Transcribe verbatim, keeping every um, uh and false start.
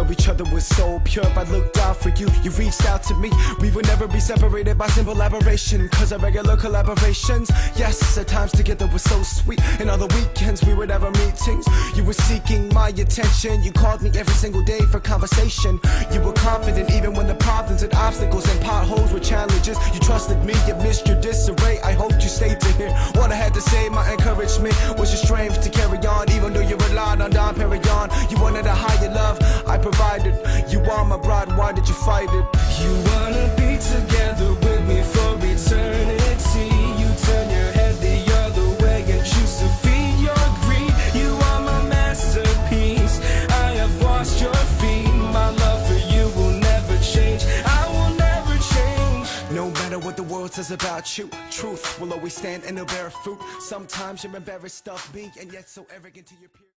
serve each other with soul pure. If I looked out for you, you reached out to me. We would never be separated by simple aberration, cause our regular collaborations, yes, at times together were so sweet. And on the weekends we would have our meetings. You were seeking my attention. You called me every single day for conversation. You were confident even when the problems and obstacles and potholes were challenges. You trusted me amidst your disarray. I hoped you stayed to hear what I had to say. My encouragement was your strength to carry on, even though you relied on Don Perignon. You wanted a higher love, I provided. You are my bride, why did you fight it? You wanna be together with me for eternity. You turn your head the other way and choose to feed your greed. You are my masterpiece, I have washed your feet. My love for you will never change, I will never change. No matter what the world says about you, truth will always stand and it'll bear fruit. Sometimes you're embarrassed of me and yet so arrogant to your peers.